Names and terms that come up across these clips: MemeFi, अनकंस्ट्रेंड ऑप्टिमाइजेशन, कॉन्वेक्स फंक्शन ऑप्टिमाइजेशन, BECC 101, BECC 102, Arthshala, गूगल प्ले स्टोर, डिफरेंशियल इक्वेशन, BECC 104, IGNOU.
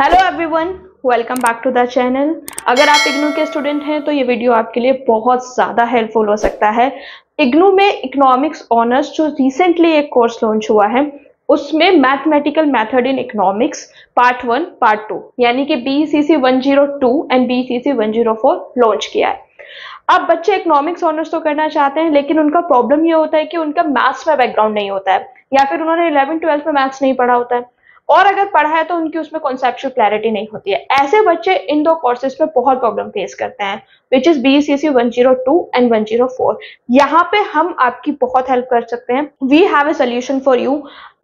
Hello everyone, welcome back to the channel. अगर आप इग्नू के स्टूडेंट हैं तो ये वीडियो आपके लिए बहुत ज़्यादा हेल्पफुल हो सकता है। इग्नू में इकोनॉमिक्स ऑनर्स जो रिसेंटली एक कोर्स लॉन्च हुआ है उसमें mathematical method in economics part 1 part 2 यानी कि BECC 102 एंड BECC 104 लॉन्च किया है। अब बच्चे इकोनॉमिक्स ऑनर्स तो करना चाहते हैं लेकिन उनका प्रॉब्लम ये होता है कि उनका मैथ्स में बैकग्राउंड नहीं होता है या फिर उन्होंने 11वीं 12वीं में मैथ्स नहीं पढ़ा होता है, और अगर पढ़ा है तो उनकी उसमें कॉन्सेप्चुअल क्लैरिटी नहीं होती है। ऐसे बच्चे इन दो कोर्सेज में बहुत प्रॉब्लम फेस करते हैं विच इज BECC 102 एंड 104। यहाँ पे हम आपकी बहुत हेल्प कर सकते हैं। We have a solution for you.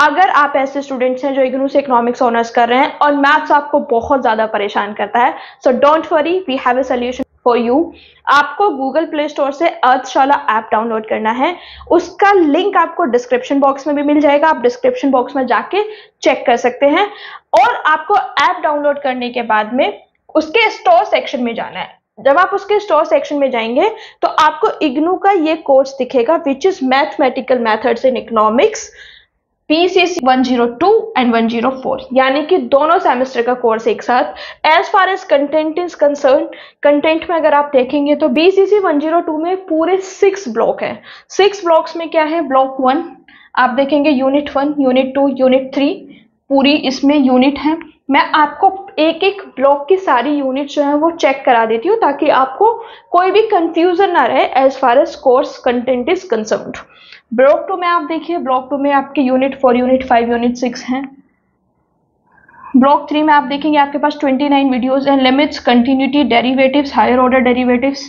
अगर आप ऐसे स्टूडेंट्स हैं जो इग्नू से इकोनॉमिक्स ऑनर्स कर रहे हैं और मैथ्स आपको बहुत ज्यादा परेशान करता है, so don't worry, we have a solution for you. आपको गूगल प्ले स्टोर से अर्थशाला ऐप डाउनलोड करना है। उसका लिंक आपको डिस्क्रिप्शन बॉक्स में भी मिल जाएगा, आप डिस्क्रिप्शन बॉक्स में जाके चेक कर सकते हैं। और आपको ऐप डाउनलोड करने के बाद में उसके स्टोर सेक्शन में जाना है। जब आप उसके स्टोर सेक्शन में जाएंगे तो आपको इग्नू का ये कोर्स दिखेगा which is mathematical methods in economics BECC 102 and 104, यानी कि दोनों सेमेस्टर का कोर्स एक साथ। As far as content is concern, content में अगर आप देखेंगे तो BECC 102 में पूरे 6 ब्लॉक हैं। 6 ब्लॉक्स में क्या है? ब्लॉक 1 आप देखेंगे यूनिट 1, यूनिट 2, यूनिट 3, पूरी इसमें यूनिट है। मैं आपको एक एक ब्लॉक की सारी यूनिट जो है वो चेक करा देती हूँ ताकि आपको कोई भी कंफ्यूजन ना रहे as far as course content is concerned. Block 2 में आप देखिए, ब्लॉक 2 में आपके यूनिट 4, यूनिट 5, यूनिट 6 हैं। ब्लॉक 3 में आप देखेंगे आपके पास 29 वीडियोज हैं, limits, continuity, derivatives, higher order derivatives.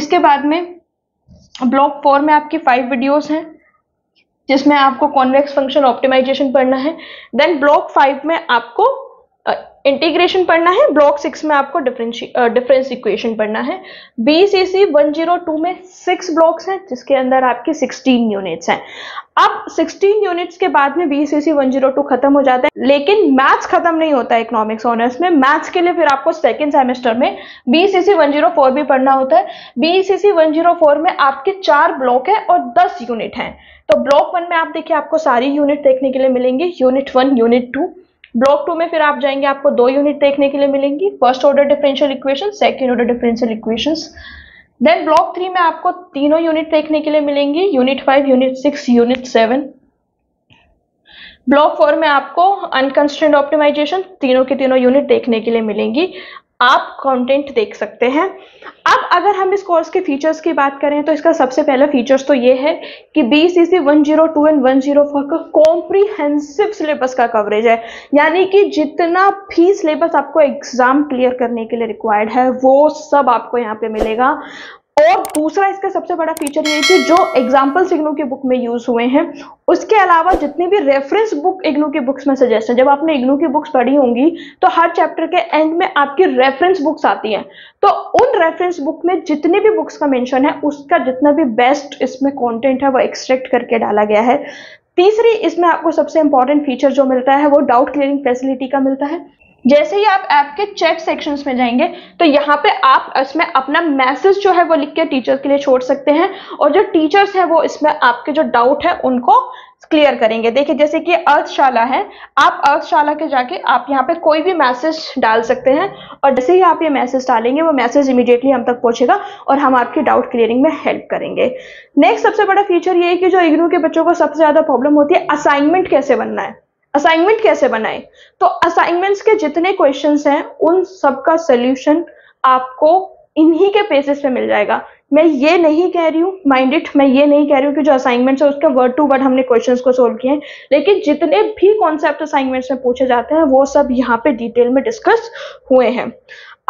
इसके बाद में ब्लॉक 4 में आपकी 5 वीडियोज हैं जिसमें आपको कॉन्वेक्स फंक्शन ऑप्टिमाइजेशन पढ़ना है। देन ब्लॉक 5 में आपको इंटीग्रेशन पढ़ना है। ब्लॉक 6 में आपको डिफरेंस इक्वेशन पढ़ना है। BECC 102 में 6 ब्लॉक्स हैं जिसके अंदर आपके 16 यूनिट्स हैं। अब 16 यूनिट्स के बाद में BECC 102 खत्म हो जाता है, लेकिन मैथ्स खत्म नहीं होता है इकोनॉमिक्स ऑनर्स में। मैथ्स के लिए फिर आपको सेकेंड सेमेस्टर में BECC 104 भी पढ़ना होता है। BECC 104 में आपके 4 ब्लॉक है और 10 यूनिट हैं। तो ब्लॉक 1 में आप देखिए आपको सारी यूनिट देखने के लिए मिलेंगे, यूनिट 1, यूनिट 2। ब्लॉक 2 में फिर आप जाएंगे, आपको 2 यूनिट देखने के लिए मिलेंगी, first order डिफरेंशियल इक्वेशन, second order differential equations. Then block 3 में आपको तीनों यूनिट देखने के लिए मिलेंगी, यूनिट 5, यूनिट 6, यूनिट 7। ब्लॉक 4 में आपको अनकंस्ट्रेंड ऑप्टिमाइजेशन, तीनों के तीनों यूनिट देखने के लिए मिलेंगी। आप कंटेंट देख सकते हैं। अब अगर हम इस कोर्स के फीचर्स की बात करें तो इसका सबसे पहला फीचर्स तो ये है कि BECC 102 एंड 104 का कॉम्प्रिहेंसिव सिलेबस का कवरेज है, यानी कि जितना भी सिलेबस आपको एग्जाम क्लियर करने के लिए रिक्वायर्ड है वो सब आपको यहाँ पे मिलेगा। और दूसरा इसका सबसे बड़ा फीचर ये कि जो एग्जाम्पल्स इग्नू की बुक में यूज हुए हैं, उसके अलावा जितनी भी रेफरेंस बुक इग्नू की बुक्स में सजेस्ट है, जब आपने इग्नू की बुक्स पढ़ी होंगी तो हर चैप्टर के एंड में आपकी रेफरेंस बुक्स आती हैं, तो उन रेफरेंस बुक में जितने भी बुक्स का मेंशन है उसका जितना भी बेस्ट इसमें कॉन्टेंट है वो एक्सट्रैक्ट करके डाला गया है। तीसरी, इसमें आपको सबसे इंपॉर्टेंट फीचर जो मिलता है वो डाउट क्लियरिंग फैसिलिटी का मिलता है। जैसे ही आप ऐप के चैट सेक्शंस में जाएंगे तो यहाँ पे आप इसमें अपना मैसेज जो है वो लिख के टीचर के लिए छोड़ सकते हैं और जो टीचर्स हैं वो इसमें आपके जो डाउट है उनको क्लियर करेंगे। देखिए जैसे कि अर्थशाला है, आप अर्थशाला के जाके आप यहाँ पे कोई भी मैसेज डाल सकते हैं और जैसे ही आप ये मैसेज डालेंगे वो मैसेज इमीडिएटली हम तक पहुँचेगा और हम आपकी डाउट क्लियरिंग में हेल्प करेंगे। नेक्स्ट सबसे बड़ा फीचर ये है कि जो इग्नू के बच्चों को सबसे ज़्यादा प्रॉब्लम होती है असाइनमेंट कैसे बनना है, असाइनमेंट कैसे बनाए, तो असाइनमेंट्स के जितने क्वेश्चंस हैं उन सब का सोल्यूशन आपको इन्हीं के पेजेस पे मिल जाएगा। मैं ये नहीं कह रही हूँ, माइंड इट, मैं ये नहीं कह रही हूँ कि जो असाइनमेंट्स है उसके वर्ड टू वर्ड हमने क्वेश्चंस को सोल्व किए हैं, लेकिन जितने भी कॉन्सेप्ट असाइनमेंट्स में पूछे जाते हैं वो सब यहाँ पे डिटेल में डिस्कस हुए हैं।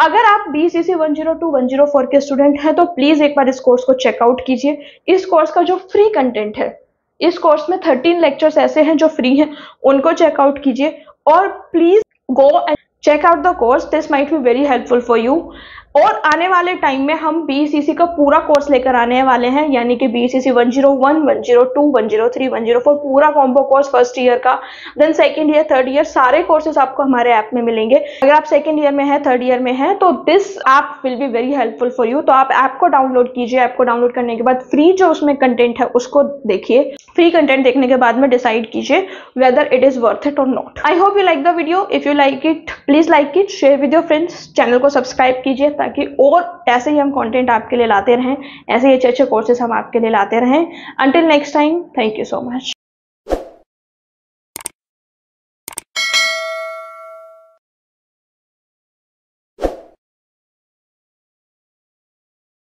अगर आप BECC 102 104 के स्टूडेंट हैं तो प्लीज एक बार इस कोर्स को चेकआउट कीजिए। इस कोर्स का जो फ्री कंटेंट है, इस कोर्स में 13 लेक्चर्स ऐसे हैं जो फ्री हैं, उनको चेकआउट कीजिए और please go and check out the course, this might be very helpful for you. और आने वाले टाइम में हम BECC का पूरा कोर्स लेकर आने वाले हैं, यानी कि BECC 101, 102, 103, 104 पूरा कॉम्बो कोर्स फर्स्ट ईयर का, then second year, third year सारे कोर्सेज आपको हमारे ऐप में मिलेंगे। अगर आप सेकंड ईयर में है, थर्ड ईयर में है, तो this app will be very helpful for you. तो आप ऐप को डाउनलोड कीजिए, ऐप को डाउनलोड करने के बाद फ्री जो उसमें कंटेंट है उसको देखिए, फ्री कंटेंट देखने के बाद में डिसाइड कीजिए whether it is worth it और not. I hope you like the video, if you like it please like it, share with your friends, channel को सब्सक्राइब कीजिए ताकि और ऐसे ही हम कंटेंट आपके लिए लाते रहें, ऐसे ही अच्छे अच्छे कोर्सेज हम आपके लिए लाते रहें। Until next time, thank you so much.